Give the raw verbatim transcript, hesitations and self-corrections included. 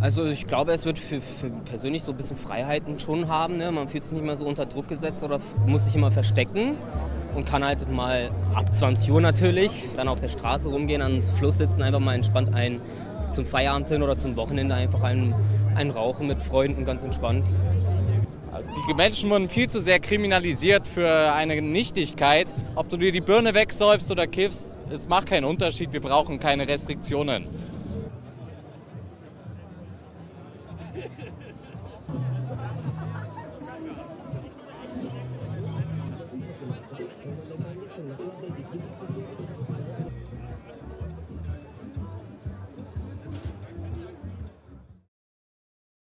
Also ich glaube, es wird für, für persönlich so ein bisschen Freiheiten schon haben. Ne? Man fühlt sich nicht mehr so unter Druck gesetzt oder muss sich immer verstecken und kann halt mal ab zwanzig Uhr natürlich dann auf der Straße rumgehen, an den Fluss sitzen, einfach mal entspannt ein zum Feierabend hin oder zum Wochenende einfach einen, einen rauchen mit Freunden, ganz entspannt. Die Menschen wurden viel zu sehr kriminalisiert für eine Nichtigkeit. Ob du dir die Birne wegsäufst oder kiffst, es macht keinen Unterschied, wir brauchen keine Restriktionen.